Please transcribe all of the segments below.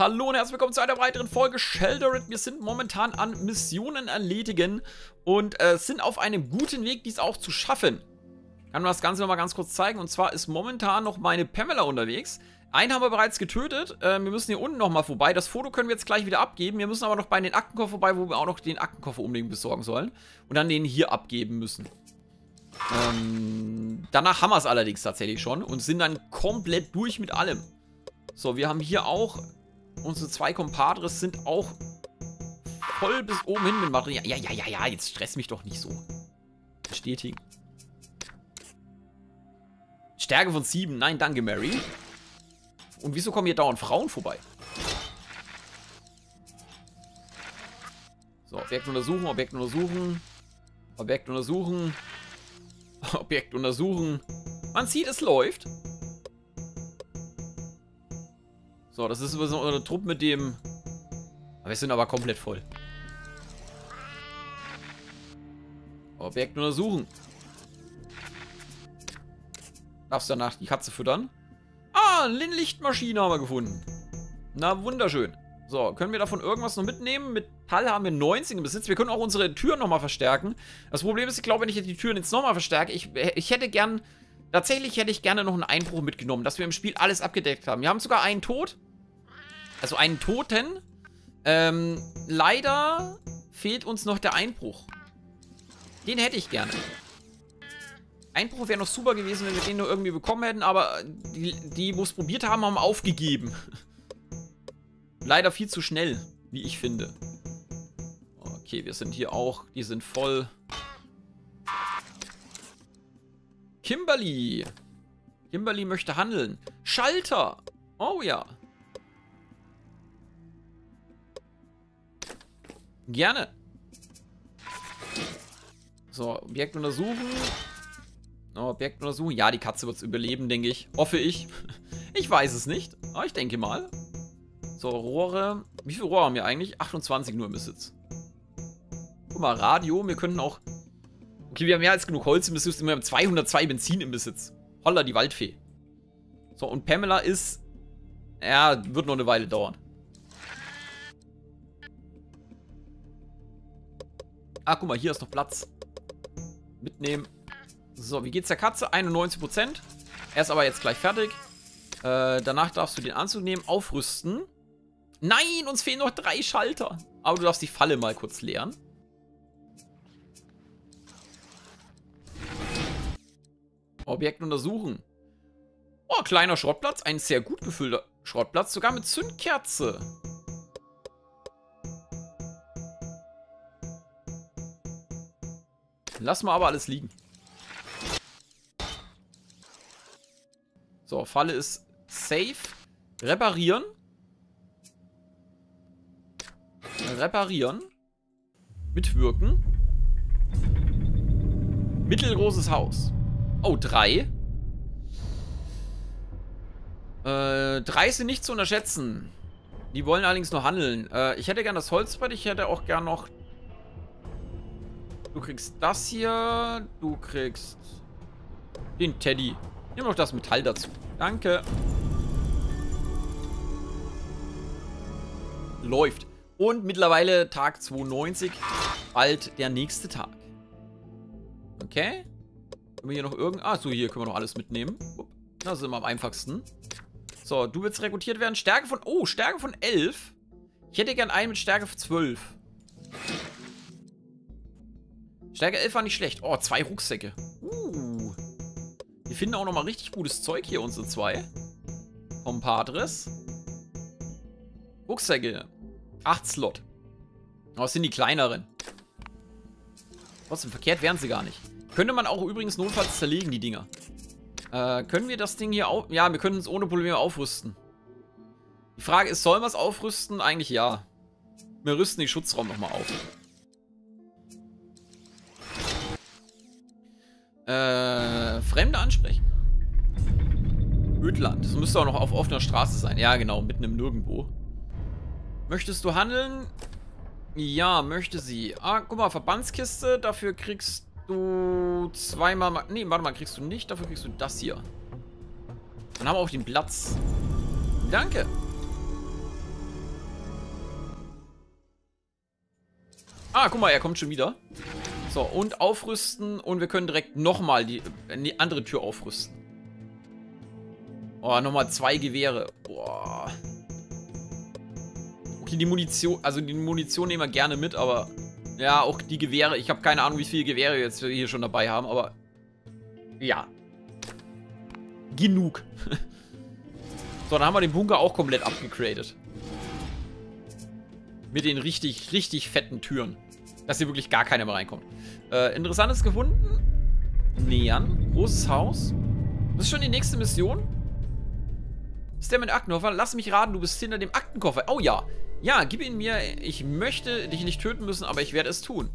Hallo und herzlich willkommen zu einer weiteren Folge Sheltered. Wir sind momentan an Missionen erledigen und sind auf einem guten Weg, dies auch zu schaffen. Kann man das Ganze nochmal ganz kurz zeigen. Und zwar ist momentan noch meine Pamela unterwegs. Einen haben wir bereits getötet. Wir müssen hier unten nochmal vorbei. Das Foto können wir jetzt gleich wieder abgeben. Wir müssen aber noch bei den Aktenkoffer vorbei, wo wir auch noch den Aktenkoffer unbedingt besorgen sollen. Und dann den hier abgeben müssen. Danach haben wir es allerdings tatsächlich schon und sind dann komplett durch mit allem. So, wir haben hier auch, unsere zwei Compadres sind auch voll bis oben hin mit Material. Ja, jetzt stress mich doch nicht so. Bestätigen. Stärke von 7, nein, danke, Mary. Und wieso kommen hier dauernd Frauen vorbei? So, Objekt untersuchen, Objekt untersuchen. Objekt untersuchen. Objekt untersuchen. Man sieht, es läuft. So, das ist so eine Truppe mit dem... Wir sind aber komplett voll. Objekt untersuchen. Darfst danach die Katze füttern? Ah, eine Lichtmaschine haben wir gefunden. Na, wunderschön. So, können wir davon irgendwas noch mitnehmen? Metall haben wir 19 im Besitz. Wir können auch unsere Türen nochmal verstärken. Das Problem ist, ich glaube, wenn ich jetzt die Türen jetzt nochmal verstärke, ich hätte gern... Tatsächlich hätte ich gerne noch einen Einbruch mitgenommen, dass wir im Spiel alles abgedeckt haben. Wir haben sogar einen Tod. Also einen Toten. Leider fehlt uns noch der Einbruch. Den hätte ich gerne. Einbruch wäre noch super gewesen, wenn wir den nur irgendwie bekommen hätten, aber die wo es probiert haben, haben aufgegeben. Leider viel zu schnell, wie ich finde. Okay, wir sind hier auch. Die sind voll... Kimberly. Kimberly möchte handeln. Schalter. Oh ja. Gerne. So, Objekt untersuchen. Objekt untersuchen. Ja, die Katze wird es überleben, denke ich. Hoffe ich. Ich weiß es nicht. Aber ich denke mal. So, Rohre. Wie viele Rohre haben wir eigentlich? 28 nur im Besitz. Guck mal, Radio. Wir könnten auch... Okay, wir haben mehr als genug Holz im Besitz. Wir haben 202 Benzin im Besitz. Holla, die Waldfee. So, und Pamela ist... Ja, wird noch eine Weile dauern. Ah, guck mal, hier ist noch Platz. Mitnehmen. So, wie geht's der Katze? 91%. Er ist aber jetzt gleich fertig. Danach darfst du den Anzug nehmen. Aufrüsten. Nein, uns fehlen noch 3 Schalter. Aber du darfst die Falle mal kurz leeren. Objekt untersuchen. Oh, kleiner Schrottplatz. Ein sehr gut gefüllter Schrottplatz. Sogar mit Zündkerze. Lass mal aber alles liegen. So, Falle ist safe. Reparieren. Reparieren. Mitwirken. Mittelgroßes Haus. Oh, 3. 3 sind nicht zu unterschätzen. Die wollen allerdings nur handeln. Ich hätte gern das Holzbrett. Ich hätte auch gern noch... Du kriegst das hier. Du kriegst... den Teddy. Nimm noch das Metall dazu. Danke. Läuft. Und mittlerweile Tag 92. Bald der nächste Tag. Okay. Können wir hier noch irgend... Ah, so, hier können wir noch alles mitnehmen. Da sind wir am einfachsten. So, du willst rekrutiert werden. Stärke von... Oh, Stärke von 11. Ich hätte gern einen mit Stärke von 12. Stärke 11 war nicht schlecht. Oh, 2 Rucksäcke. Wir finden auch nochmal richtig gutes Zeug hier, unsere 2. Compadres. Rucksäcke. 8 Slot. Oh, das sind die kleineren. Trotzdem, verkehrt wären sie gar nicht. Könnte man auch übrigens notfalls zerlegen, die Dinger. Können wir das Ding hier auf... Ja, wir können es ohne Probleme aufrüsten. Die Frage ist, sollen wir es aufrüsten? Eigentlich ja. Wir rüsten den Schutzraum nochmal auf. Fremde ansprechen. Ödland. Das müsste auch noch auf offener Straße sein. Ja, genau. Mitten im Nirgendwo. Möchtest du handeln? Ja, möchte sie. Ah, guck mal. Verbandskiste. Dafür kriegst du... Du zweimal... Nee, warte mal, kriegst du nicht. Dafür kriegst du das hier. Dann haben wir auch den Platz. Danke. Ah, guck mal, er kommt schon wieder. So, und aufrüsten. Und wir können direkt nochmal die andere Tür aufrüsten. Oh, nochmal 2 Gewehre. Boah. Okay, die Munition. Also die Munition nehmen wir gerne mit, aber... Ja, auch die Gewehre. Ich habe keine Ahnung, wie viele Gewehre wir jetzt hier schon dabei haben, aber... Ja. Genug. So, dann haben wir den Bunker auch komplett abgegradet. Mit den richtig, richtig fetten Türen. Dass hier wirklich gar keiner mehr reinkommt. Interessantes gefunden. Leon. Großes Haus. Das ist schon die nächste Mission. Ist der mit Aktenkoffer? Lass mich raten, du bist hinter dem Aktenkoffer. Oh ja. Ja, gib ihn mir. Ich möchte dich nicht töten müssen, aber ich werde es tun.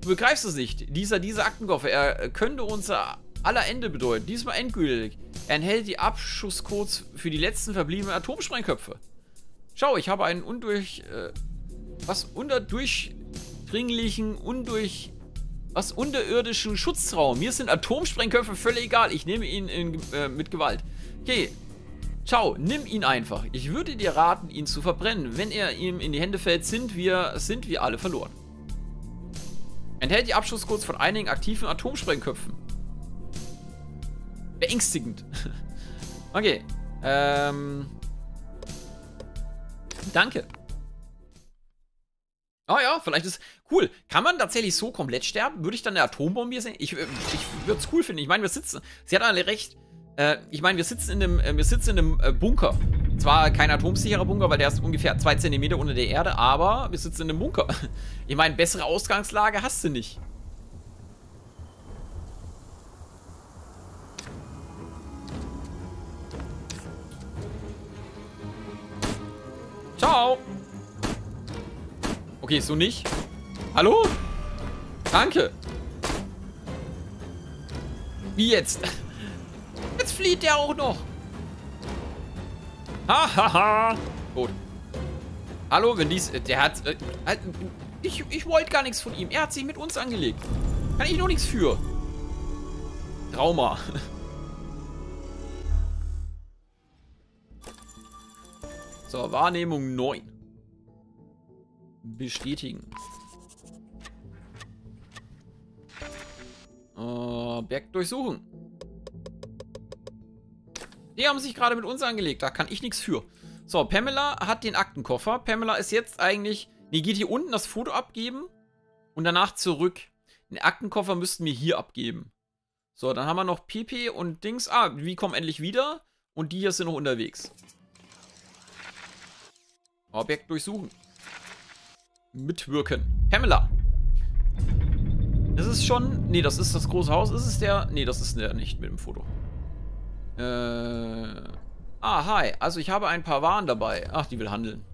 Du begreifst es nicht. Dieser Aktenkoffer, er könnte unser aller Ende bedeuten. Diesmal endgültig. Er enthält die Abschusscodes für die letzten verbliebenen Atomsprengköpfe. Schau, ich habe einen unterirdischen Schutzraum. Mir sind Atomsprengköpfe völlig egal. Ich nehme ihn mit Gewalt. Okay. Ciao, nimm ihn einfach. Ich würde dir raten, ihn zu verbrennen. Wenn er ihm in die Hände fällt, sind wir alle verloren. Enthält die Abschusscodes von einigen aktiven Atomsprengköpfen. Beängstigend. Okay. Danke. Ah ja, vielleicht ist... Cool. Kann man tatsächlich so komplett sterben? Würde ich dann eine Atombombe hier sehen? Ich würde es cool finden. Ich meine, wir sitzen... Sie hat alle recht... Ich meine, wir sitzen in einem Bunker. Zwar kein atomsicherer Bunker, weil der ist ungefähr 2 cm unter der Erde, aber wir sitzen in einem Bunker. Ich meine, bessere Ausgangslage hast du nicht. Ciao. Okay, so nicht. Hallo? Danke. Wie jetzt? Jetzt flieht der auch noch. Hahaha. Gut. Hallo, wenn dies... Der hat... Ich wollte gar nichts von ihm. Er hat sich mit uns angelegt. Kann ich noch nichts für. Trauma. So, Wahrnehmung 9. Bestätigen. Berg durchsuchen. Die haben sich gerade mit uns angelegt. Da kann ich nichts für. So, Pamela hat den Aktenkoffer. Pamela ist jetzt eigentlich... Nee, geht hier unten das Foto abgeben. Und danach zurück. Den Aktenkoffer müssten wir hier abgeben. So, dann haben wir noch Pepe und Dings. Ah, die kommen endlich wieder. Und die hier sind noch unterwegs. Objekt durchsuchen. Mitwirken. Pamela. Das ist schon... Nee, das ist das große Haus. Ist es der... Nee, das ist der nicht mit dem Foto. Hi. Also ich habe ein paar Waren dabei. Ach, die will handeln.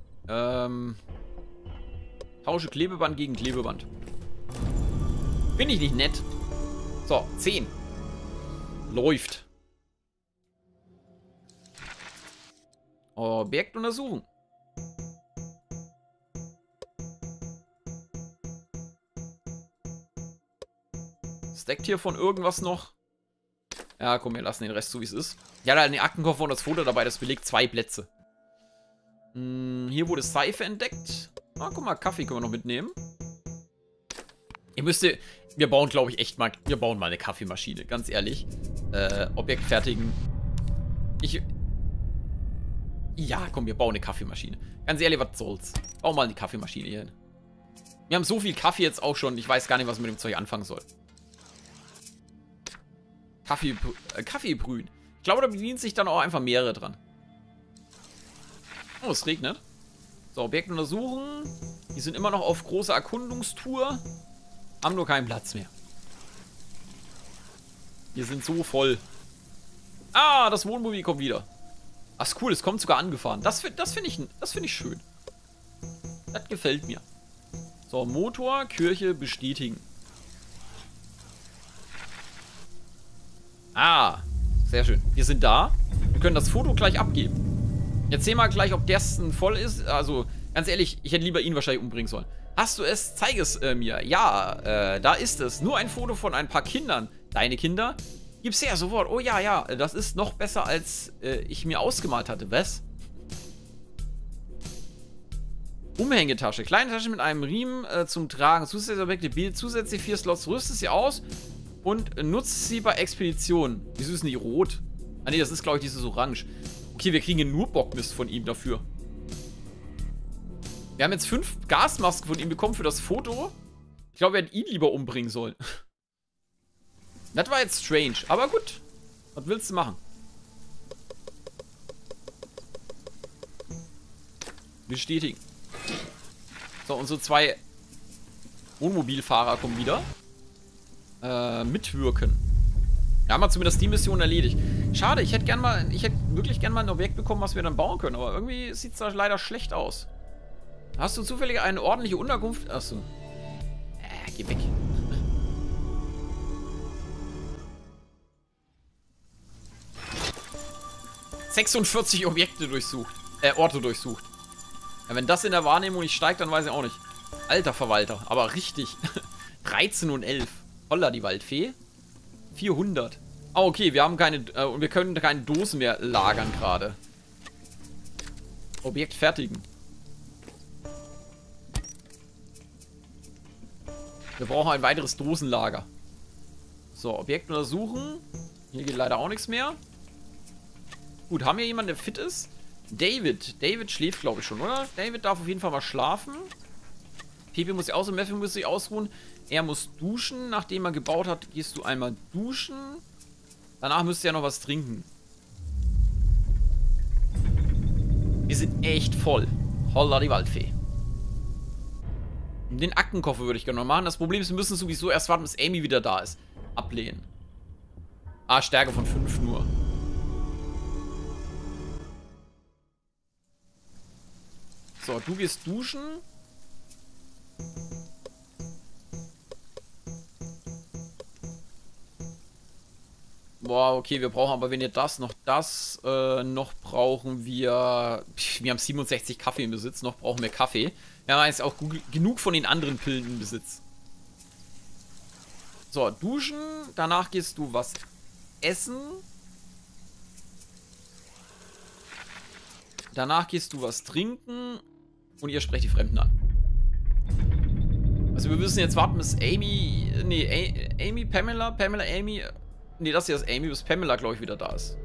Tausche Klebeband gegen Klebeband. Bin ich nicht nett? So, 10. Läuft. Objekt untersuchen. Steckt hier von irgendwas noch? Ja, komm, wir lassen den Rest so, wie es ist. Ja, da den Aktenkoffer und das Foto dabei, das belegt 2 Plätze. Hier wurde Seife entdeckt. Ah, guck mal, Kaffee können wir noch mitnehmen. Wir bauen, glaube ich, echt mal... Wir bauen mal eine Kaffeemaschine, ganz ehrlich. Objekt fertigen. Ja, komm, wir bauen eine Kaffeemaschine. Ganz ehrlich, was soll's? Bauen mal eine Kaffeemaschine hier hin. Wir haben so viel Kaffee jetzt auch schon, ich weiß gar nicht, was mit dem Zeug anfangen soll. Kaffee brühen. Ich glaube, da bedienen sich dann auch einfach mehrere dran. Oh, es regnet. So, Objekt untersuchen. Die sind immer noch auf großer Erkundungstour. Haben nur keinen Platz mehr. Wir sind so voll. Ah, das Wohnmobil kommt wieder. Ach, ist cool, es kommt sogar angefahren. Das finde ich schön. Das gefällt mir. So, Motor, Kirche, bestätigen. Ah, sehr schön. Wir sind da. Wir können das Foto gleich abgeben. Jetzt sehen wir gleich, ob dessen voll ist. Also, ganz ehrlich, ich hätte lieber ihn wahrscheinlich umbringen sollen. Hast du es? Zeig es mir. Ja, da ist es. Nur ein Foto von ein paar Kindern. Deine Kinder? Gib's her, sofort. Oh ja, ja. Das ist noch besser, als ich mir ausgemalt hatte. Was? Umhängetasche. Kleine Tasche mit einem Riemen zum Tragen. Zusätzliche Objekte bietet zusätzlich 4 Slots. Rüstet sie aus und nutzt sie bei Expeditionen. Wieso ist denn die rot? Ah ne, das ist glaube ich dieses Orange. Okay, wir kriegen nur Bockmist von ihm dafür. Wir haben jetzt 5 Gasmasken von ihm bekommen für das Foto. Ich glaube, wir hätten ihn lieber umbringen sollen. Das war jetzt strange, aber gut. Was willst du machen? Bestätigen. So, unsere 2 Wohnmobilfahrer kommen wieder. Mitwirken. Da haben wir zumindest die Mission erledigt. Schade, ich hätte wirklich gern mal ein Objekt bekommen, was wir dann bauen können. Aber irgendwie sieht es da leider schlecht aus. Hast du zufällig eine ordentliche Unterkunft? Achso. Geh weg. ...46 Objekte durchsucht. Orte durchsucht. Ja, wenn das in der Wahrnehmung nicht steigt, dann weiß ich auch nicht. Alter Verwalter, aber richtig. 13 und 11. Holla, die Waldfee. 400. Ah, oh, okay, wir haben keine... und wir können keine Dosen mehr lagern gerade. Objekt fertigen. Wir brauchen ein weiteres Dosenlager. So, Objekt untersuchen. Hier geht leider auch nichts mehr. Gut, haben wir jemanden, der fit ist? David. David schläft, glaube ich, schon, oder? David darf auf jeden Fall mal schlafen. Pepe muss sich ausruhen, Matthew muss sich ausruhen. Er muss duschen. Nachdem er gebaut hat, gehst du einmal duschen. Danach müsst ihr ja noch was trinken. Wir sind echt voll. Holla die Waldfee. Den Aktenkoffer würde ich gerne noch machen. Das Problem ist, wir müssen sowieso erst warten, bis Amy wieder da ist. Ablehnen. Ah, Stärke von 5 nur. So, du gehst duschen. Boah, okay, wir brauchen aber, wenn ihr das noch brauchen wir... Wir haben 67 Kaffee im Besitz, noch brauchen wir Kaffee. Wir haben jetzt auch genug von den anderen Pillen im Besitz. So, duschen, danach gehst du was essen. Danach gehst du was trinken und ihr sprecht die Fremden an. Also wir müssen jetzt warten, bis Amy... Nee, Amy, Pamela, Amy... Nee, das hier ist Amy, bis Pamela, glaube ich, wieder da ist.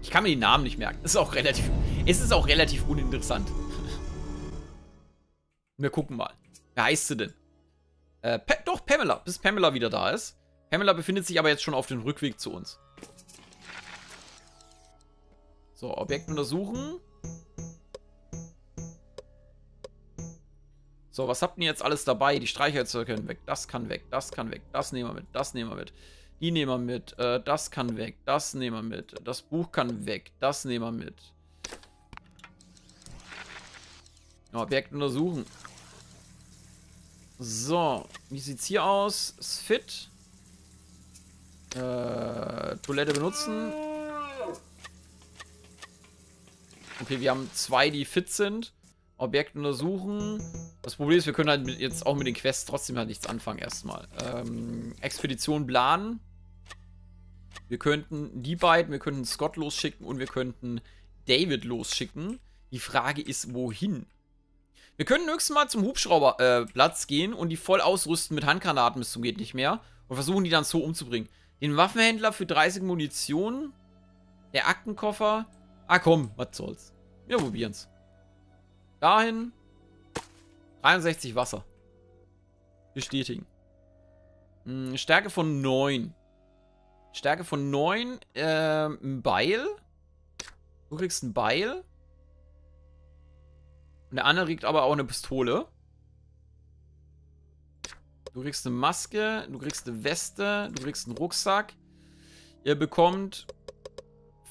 Ich kann mir die Namen nicht merken. Es ist auch relativ uninteressant. Wir gucken mal. Wer heißt sie denn? Doch, Pamela. Bis Pamela wieder da ist. Pamela befindet sich aber jetzt schon auf dem Rückweg zu uns. So, Objekt untersuchen. So, was habt ihr jetzt alles dabei? Die Streichhölzer können weg. Das kann weg. Das kann weg. Das nehmen wir mit. Das nehmen wir mit. Die nehmen wir mit, das kann weg, das nehmen wir mit, das Buch kann weg, das nehmen wir mit. Objekt untersuchen. So, wie sieht's hier aus? Ist fit. Toilette benutzen. Okay, wir haben 2, die fit sind. Objekt untersuchen. Das Problem ist, wir können halt jetzt auch mit den Quests trotzdem halt nichts anfangen erstmal. Expedition planen. Wir könnten die beiden, wir könnten Scott losschicken und wir könnten David losschicken. Die Frage ist, wohin? Wir können höchstens mal zum Hubschrauberplatz gehen und die voll ausrüsten mit Handgranaten bis zum geht nicht mehr und versuchen die dann so umzubringen. Den Waffenhändler für 30 Munition, der Aktenkoffer. Ah komm, was soll's. Wir probieren's. Dahin. 63 Wasser. Bestätigen. Stärke von 9. Stärke von 9, ein Beil. Du kriegst ein Beil. Und der andere kriegt aber auch eine Pistole. Du kriegst eine Maske, du kriegst eine Weste, du kriegst einen Rucksack. Ihr bekommt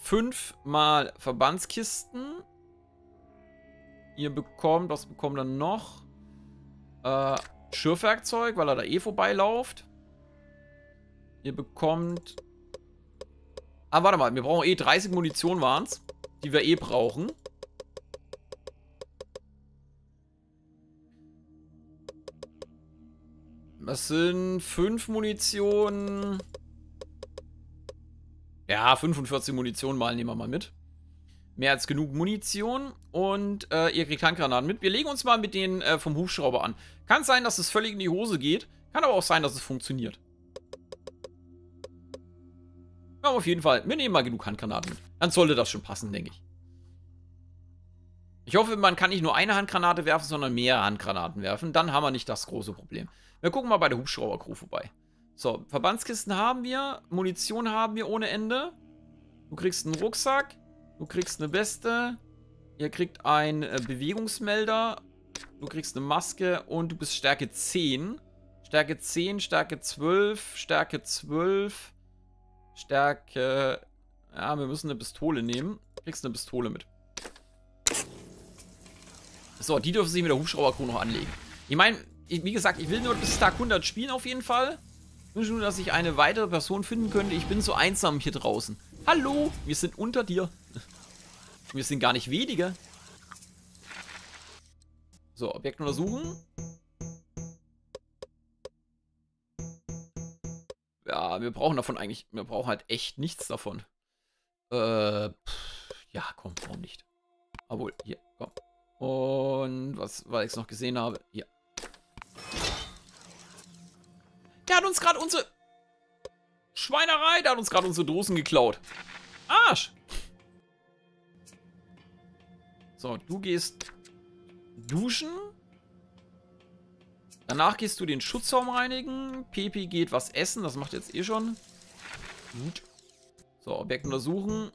5 mal Verbandskisten. Ihr bekommt, was bekommt dann noch? Schürfwerkzeug, weil er da eh vorbeilauft. Ihr bekommt... Ah, warte mal, wir brauchen eh 30 Munition waren's, die wir eh brauchen. Das sind 5 Munition. Ja, 45 Munition mal nehmen wir mal mit. mehr als genug Munition und ihr kriegt Handgranaten mit. Wir legen uns mal mit denen vom Hubschrauber an. Kann sein, dass es völlig in die Hose geht. Kann aber auch sein, dass es funktioniert. Aber auf jeden Fall, wir nehmen mal genug Handgranaten mit. Dann sollte das schon passen, denke ich. Ich hoffe, man kann nicht nur eine Handgranate werfen, sondern mehrere Handgranaten werfen. Dann haben wir nicht das große Problem. Wir gucken mal bei der Hubschrauber-Crew vorbei. So, Verbandskisten haben wir. Munition haben wir ohne Ende. Du kriegst einen Rucksack. Du kriegst eine Weste. Ihr kriegt einen Bewegungsmelder. Du kriegst eine Maske und du bist Stärke 10. Stärke 10, Stärke 12, Stärke 12, Stärke... Ja, wir müssen eine Pistole nehmen. Du kriegst eine Pistole mit. So, die dürfen sich mit der Hubschraubercrew noch anlegen. Ich meine, wie gesagt, ich will nur bis Tag 100 spielen auf jeden Fall. Ich wünsche nur, dass ich eine weitere Person finden könnte. Ich bin so einsam hier draußen. Hallo, wir sind unter dir. Wir sind gar nicht wenige. So, Objekt untersuchen. Ja, wir brauchen davon eigentlich... Wir brauchen halt echt nichts davon. Ja, komm, warum nicht? Obwohl, hier, komm. Und was ich noch gesehen habe. Hier. Der hat uns gerade unsere... Schweinerei, der hat uns gerade unsere Dosen geklaut. Arsch! So, du gehst duschen. Danach gehst du den Schutzraum reinigen. Pepi geht was essen, das macht jetzt eh schon. Gut. So, Objekt untersuchen.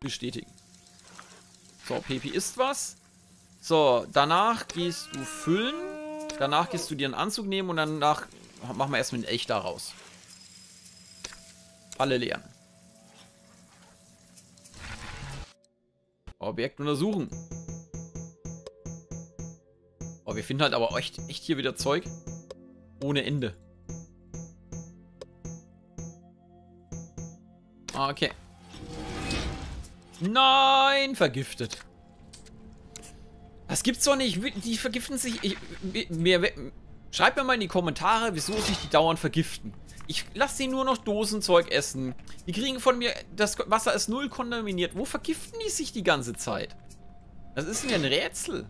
Bestätigen. So, Pepi isst was. So, danach gehst du füllen. Danach gehst du dir einen Anzug nehmen und danach machen wir erstmal einen Elch da raus. Alle leeren. Objekt untersuchen. Oh, wir finden halt aber echt hier wieder Zeug. Ohne Ende. Okay. Nein, vergiftet. Das gibt's doch nicht. Die vergiften sich. Schreibt mir mal in die Kommentare, wieso sich die dauernd vergiften. Ich lasse sie nur noch Dosenzeug essen. Die kriegen von mir... Das Wasser ist null kontaminiert. Wo vergiften die sich die ganze Zeit? Das ist mir ein Rätsel.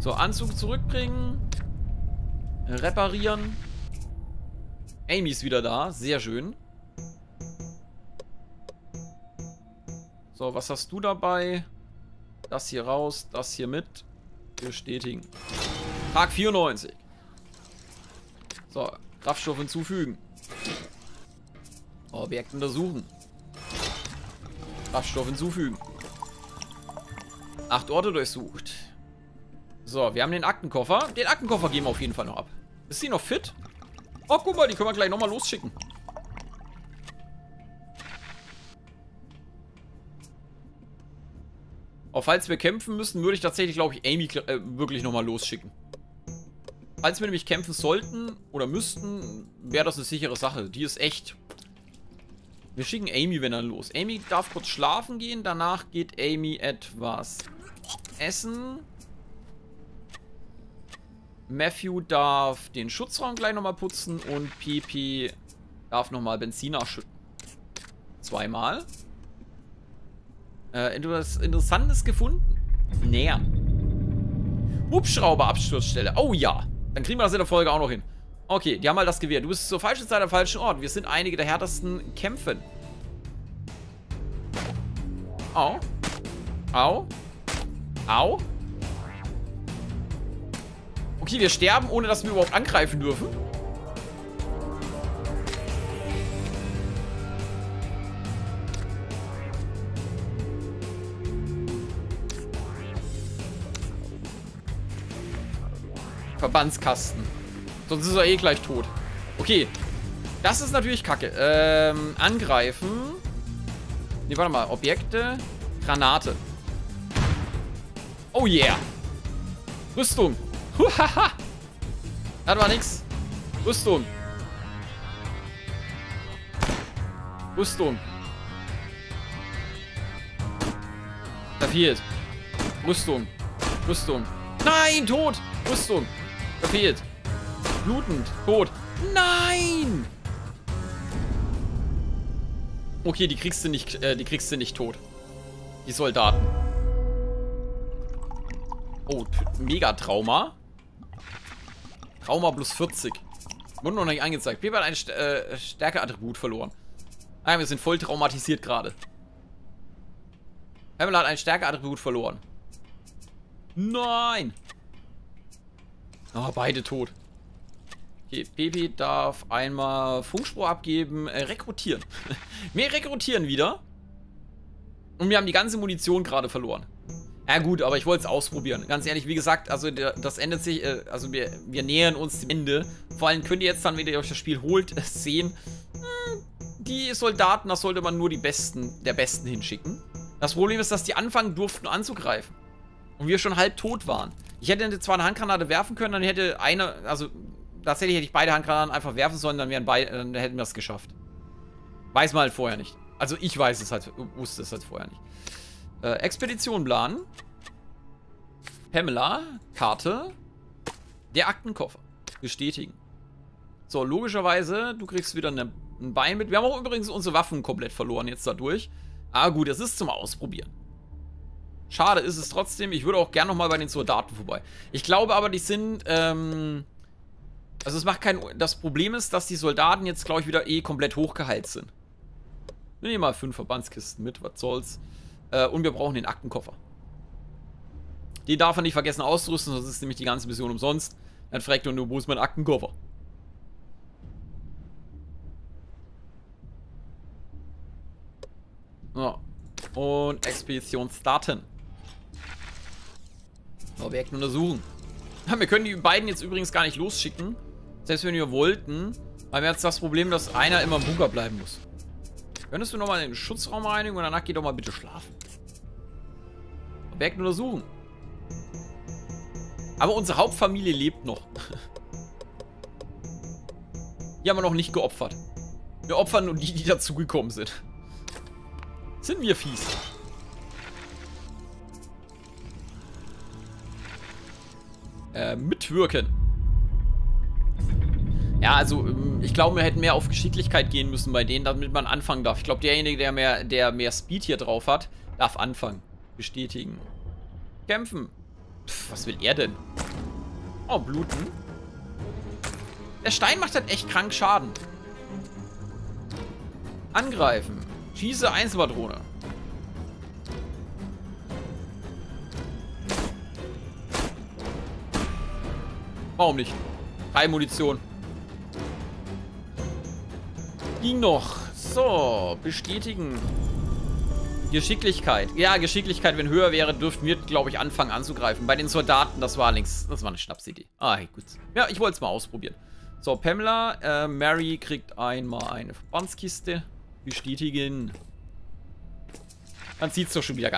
So, Anzug zurückbringen. Reparieren. Amy ist wieder da. Sehr schön. So, was hast du dabei? Das hier raus, das hier mit. Bestätigen. Tag 94. So, Kraftstoff hinzufügen. Objekt untersuchen. Kraftstoff hinzufügen. 8 Orte durchsucht. So, wir haben den Aktenkoffer. Den Aktenkoffer geben wir auf jeden Fall noch ab. Ist die noch fit? Oh, guck mal, die können wir gleich nochmal losschicken. Auch falls wir kämpfen müssen, würde ich tatsächlich, glaube ich, Amy wirklich nochmal losschicken. Falls wir nämlich kämpfen sollten oder müssten, wäre das eine sichere Sache. Die ist echt... Wir schicken Amy, wenn dann los. Amy darf kurz schlafen gehen. Danach geht Amy etwas essen. Matthew darf den Schutzraum gleich nochmal putzen. Und Pepi darf nochmal Benzin nachschütten. Zweimal. Etwas Interessantes gefunden. Näher. Hubschrauber-Absturzstelle. Oh ja. Dann kriegen wir das in der Folge auch noch hin. Okay, die haben halt das Gewehr. Du bist zur falschen Zeit am falschen Ort. Wir sind einige der härtesten Kämpfen. Au. Au. Au. Okay, wir sterben, ohne dass wir überhaupt angreifen dürfen. Verbandskasten. Sonst ist er eh gleich tot. Okay. Das ist natürlich kacke. Angreifen. Ne, warte mal. Objekte. Granate. Oh yeah. Rüstung. Huhaha. Das war nix. Rüstung. Rüstung. Da fehlt. Rüstung. Rüstung. Nein, tot. Rüstung. Verfehlt. Blutend. Tot. Nein! Okay, die kriegst du nicht tot. Die Soldaten. Oh, Megatrauma. Trauma plus 40. Wurde noch nicht angezeigt. Wir haben ein Stärkeattribut verloren. Nein, wir sind voll traumatisiert gerade. Pamela hat ein Stärkeattribut verloren. Nein! Oh, beide tot. Okay, Baby darf einmal Funkspruch abgeben. Rekrutieren. Wir rekrutieren wieder. Und wir haben die ganze Munition gerade verloren. Ja gut, aber ich wollte es ausprobieren. Ganz ehrlich, wie gesagt, also das ändert sich, also wir nähern uns dem Ende. Vor allem könnt ihr jetzt dann, wenn ihr euch das Spiel holt, sehen, die Soldaten, das sollte man nur die Besten, der Besten hinschicken. Das Problem ist, dass die anfangen durften anzugreifen. Und wir schon halb tot waren. Ich hätte zwar eine Handgranate werfen können, dann hätte eine, also tatsächlich hätte ich beide Handgranaten einfach werfen sollen, dann hätten wir es geschafft. Weiß man halt vorher nicht. Also ich wusste es halt vorher nicht. Expedition planen. Pamela, Karte. Der Aktenkoffer. Bestätigen. So, logischerweise, du kriegst wieder ein Bein mit. Wir haben auch übrigens unsere Waffen komplett verloren jetzt dadurch. Aber gut, das ist zum Ausprobieren. Schade ist es trotzdem. Ich würde auch gerne nochmal bei den Soldaten vorbei. Ich glaube aber, die sind, also es macht kein... Das Problem ist, dass die Soldaten jetzt, glaube ich, wieder komplett hochgeheilt sind. Wir nehmen mal 5 Verbandskisten mit, was soll's. Und wir brauchen den Aktenkoffer. Den darf man nicht vergessen auszurüsten, sonst ist nämlich die ganze Mission umsonst. Dann fragt er nur, wo ist mein Aktenkoffer? So. Und Expedition starten. Objekt untersuchen. Wir können die beiden jetzt übrigens gar nicht losschicken. Selbst wenn wir wollten. Weil wir jetzt das Problem, dass einer immer im Bunker bleiben muss. Könntest du nochmal in den Schutzraum reinigen und danach geh doch mal bitte schlafen. Objekt untersuchen. Aber unsere Hauptfamilie lebt noch. Die haben wir noch nicht geopfert. Wir opfern nur die, die dazugekommen sind. Sind wir fies. Mitwirken. Ja, also ich glaube, wir hätten mehr auf Geschicklichkeit gehen müssen bei denen, damit man anfangen darf. Ich glaube, derjenige, der mehr Speed hier drauf hat, darf anfangen. Bestätigen. Kämpfen. Pff, was will er denn? Oh, bluten. Der Stein macht halt echt krank Schaden. Angreifen. Schieße Einzelpatrone. Warum nicht? 3 Munition. Ging noch. So, bestätigen. Geschicklichkeit. Ja, Geschicklichkeit, wenn höher wäre, dürften wir, glaube ich, anfangen anzugreifen. Bei den Soldaten, das war eine Schnapsidee. Ah, gut. Ja, ich wollte es mal ausprobieren. So, Pamela, Mary kriegt einmal eine Verbandskiste. Bestätigen. Dann sieht es doch schon wieder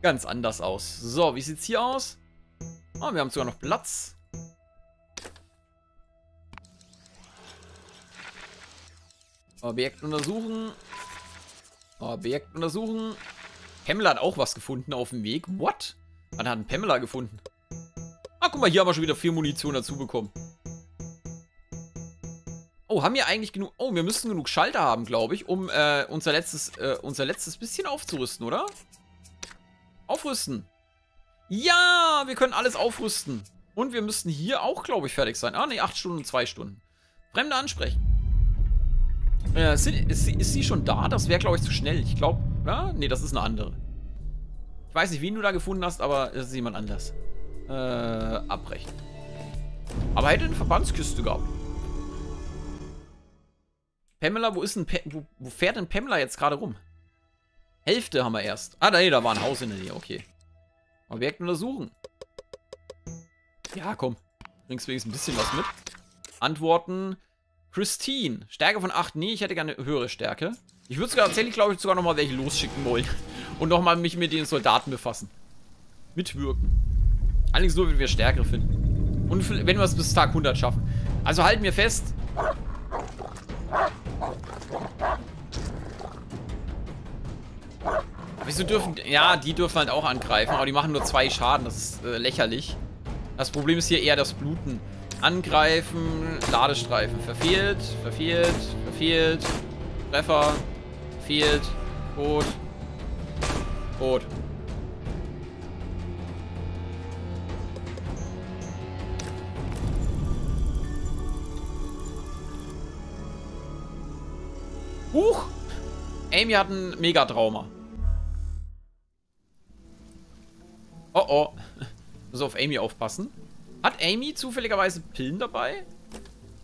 ganz anders aus. So, wie sieht es hier aus? Ah, wir haben sogar noch Platz. Objekt untersuchen. Objekt untersuchen. Pamela hat auch was gefunden auf dem Weg. What? Wann hat ein Pamela gefunden? Ah, guck mal, hier haben wir schon wieder 4 Munition dazu bekommen. Oh, haben wir eigentlich genug... Oh, wir müssen genug Schalter haben, glaube ich, um unser letztes bisschen aufzurüsten, oder? Aufrüsten. Ja, wir können alles aufrüsten. Und wir müssten hier auch, glaube ich, fertig sein. Ah, ne, 8 Stunden und 2 Stunden. Fremde ansprechen. Ist sie schon da? Das wäre, glaube ich, zu schnell. Ich glaube... Ja? Ne, das ist eine andere. Ich weiß nicht, wen du da gefunden hast, aber es ist jemand anders. Abbrechen. Aber hätte eine Verbandskiste gehabt. Pamela, wo fährt denn Pamela jetzt gerade rum? Hälfte haben wir erst. Ah, da war ein Haus in der Nähe. Okay. Objekt untersuchen. Ja, komm. Bringst wenigstens ein bisschen was mit. Antworten... Christine. Stärke von 8. Nee, ich hätte gerne höhere Stärke. Ich würde sogar tatsächlich, glaube ich, sogar nochmal welche losschicken wollen. Und nochmal mich mit den Soldaten befassen. Mitwirken. Allerdings nur, wenn wir Stärkere finden. Und wenn wir es bis Tag 100 schaffen. Also halten wir fest. Wieso dürfen... Ja, die dürfen halt auch angreifen. Aber die machen nur 2 Schaden. Das ist lächerlich. Das Problem ist hier eher das Bluten. Angreifen, Ladestreifen, verfehlt, Treffer, Field. Rot. Rot. Huch! Amy hat ein Megatrauma. Oh oh. Muss auf Amy aufpassen. Hat Amy zufälligerweise Pillen dabei?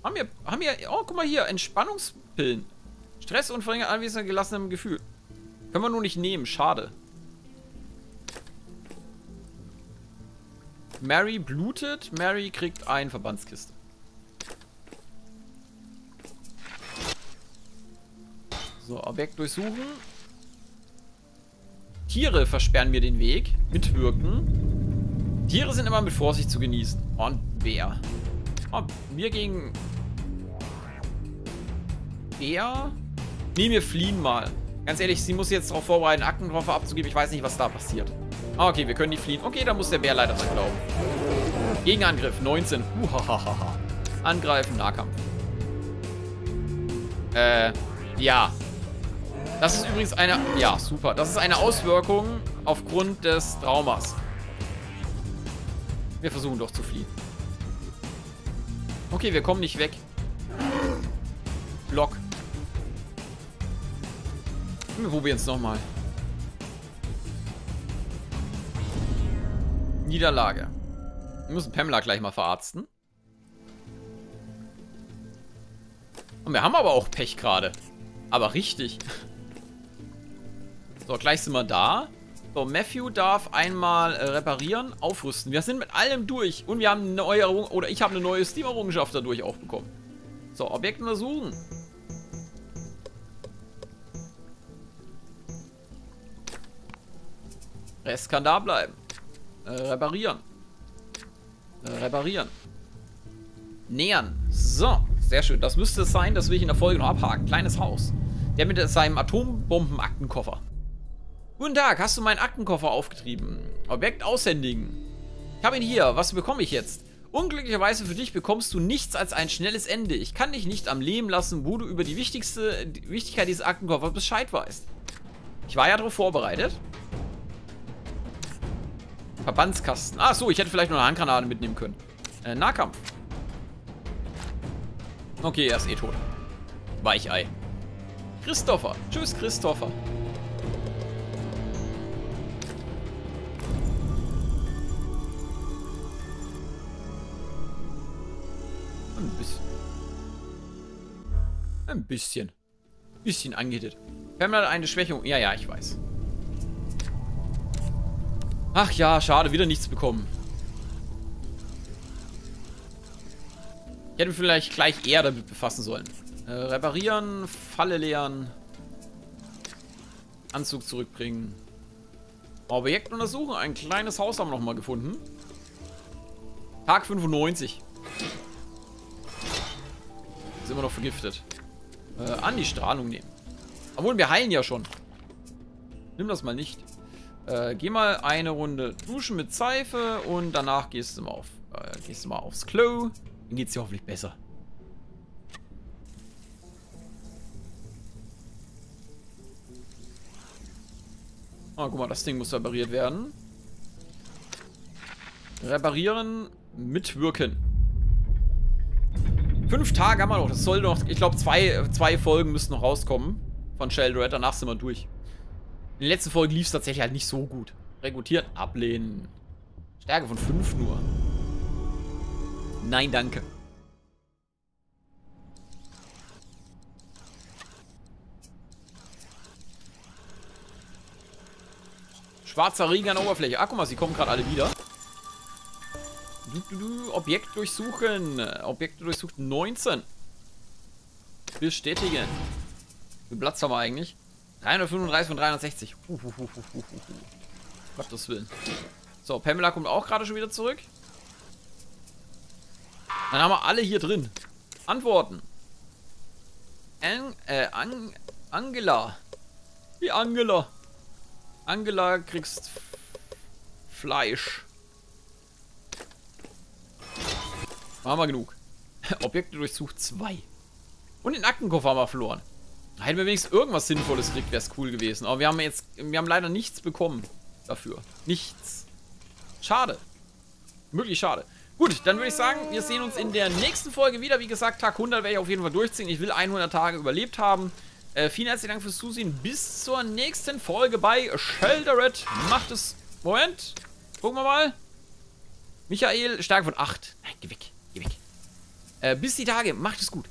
Haben wir... Oh, guck mal hier. Entspannungspillen. Stress und verringert anwesend gelassenem Gefühl. Können wir nur nicht nehmen. Schade. Mary blutet. Mary kriegt eine Verbandskiste. So, Objekt durchsuchen. Tiere versperren mir den Weg. Mitwirken. Tiere sind immer mit Vorsicht zu genießen. Und Bär. Oh, wir gegen... Bär? Nee, wir fliehen mal. Ganz ehrlich, sie muss jetzt darauf vorbereiten, Akten drauf abzugeben. Ich weiß nicht, was da passiert. Ah, okay, wir können nicht fliehen. Okay, da muss der Bär leider dran glauben. Gegenangriff, 19. Uhahaha. Angreifen, Nahkampf. Ja. Das ist übrigens eine... Ja, super. Das ist eine Auswirkung aufgrund des Traumas. Wir versuchen doch zu fliehen. Okay, wir kommen nicht weg. Block. Wir probieren es nochmal. Niederlage. Wir müssen Pamela gleich mal verarzten. Und wir haben aber auch Pech gerade. Aber richtig. So, gleich sind wir da. So, Matthew darf einmal reparieren, aufrüsten. Wir sind mit allem durch. Und wir haben eine neue Errungenschaft, oder ich habe eine neue Steam-Errungenschaft dadurch auch bekommen. So, Objekt untersuchen. Rest kann da bleiben. Reparieren. Reparieren. Nähern. So, sehr schön. Das müsste es sein, das will ich in der Folge noch abhaken. Kleines Haus. Der mit seinem Atombomben-Aktenkoffer. Guten Tag, hast du meinen Aktenkoffer aufgetrieben? Objekt aushändigen. Ich habe ihn hier. Was bekomme ich jetzt? Unglücklicherweise für dich bekommst du nichts als ein schnelles Ende. Ich kann dich nicht am Leben lassen, wo du über die Wichtigkeit dieses Aktenkoffers Bescheid weißt. Ich war ja darauf vorbereitet. Verbandskasten. Ach so, ich hätte vielleicht noch eine Handgranate mitnehmen können. Nahkampf. Okay, er ist eh tot. Weichei. Christopher. Tschüss, Christopher. Ein bisschen. Bisschen angehittet. Pamela hat eine Schwächung. Ja, ja, ich weiß. Ach ja, schade. Wieder nichts bekommen. Ich hätte mich vielleicht gleich eher damit befassen sollen. Reparieren, Falle leeren. Anzug zurückbringen. Objekt untersuchen. Ein kleines Haus haben wir nochmal gefunden. Tag 95. Ist immer noch vergiftet. An die Strahlung nehmen. Obwohl, wir heilen ja schon. Nimm das mal nicht. Geh mal eine Runde duschen mit Seife und danach gehst du mal aufs Klo. Dann geht's dir hoffentlich besser. Oh, guck mal, das Ding muss repariert werden. Reparieren, mitwirken. 5 Tage haben wir noch. Das soll noch, ich glaube, zwei Folgen müssen noch rauskommen von Sheltered. Danach sind wir durch. In der letzten Folge lief es tatsächlich halt nicht so gut. Rekrutieren, ablehnen. Stärke von 5 nur. Nein, danke. Schwarzer Regen an der Oberfläche. Ah, guck mal, sie kommen gerade alle wieder. Objekt durchsuchen. Objekte durchsucht 19. Bestätigen. Wie viel Platz haben wir eigentlich? 335 von 360. Gottes Willen. So, Pamela kommt auch gerade schon wieder zurück. Dann haben wir alle hier drin. Antworten. Angela. Die Angela. Angela kriegst Fleisch. Haben wir genug. Objekte durchsucht 2. Und den Aktenkoffer haben wir verloren. Hätten wir wenigstens irgendwas Sinnvolles gekriegt, wäre es cool gewesen. Aber wir haben leider nichts bekommen dafür. Nichts. Schade. Möglich schade. Gut, dann würde ich sagen, wir sehen uns in der nächsten Folge wieder. Wie gesagt, Tag 100 werde ich auf jeden Fall durchziehen. Ich will 100 Tage überlebt haben. Vielen herzlichen Dank fürs Zusehen. Bis zur nächsten Folge bei Sheltered. Macht es... Moment. Gucken wir mal. Michael, Stärke von 8. Nein, geh weg. Geh weg. Bis die Tage. Macht es gut.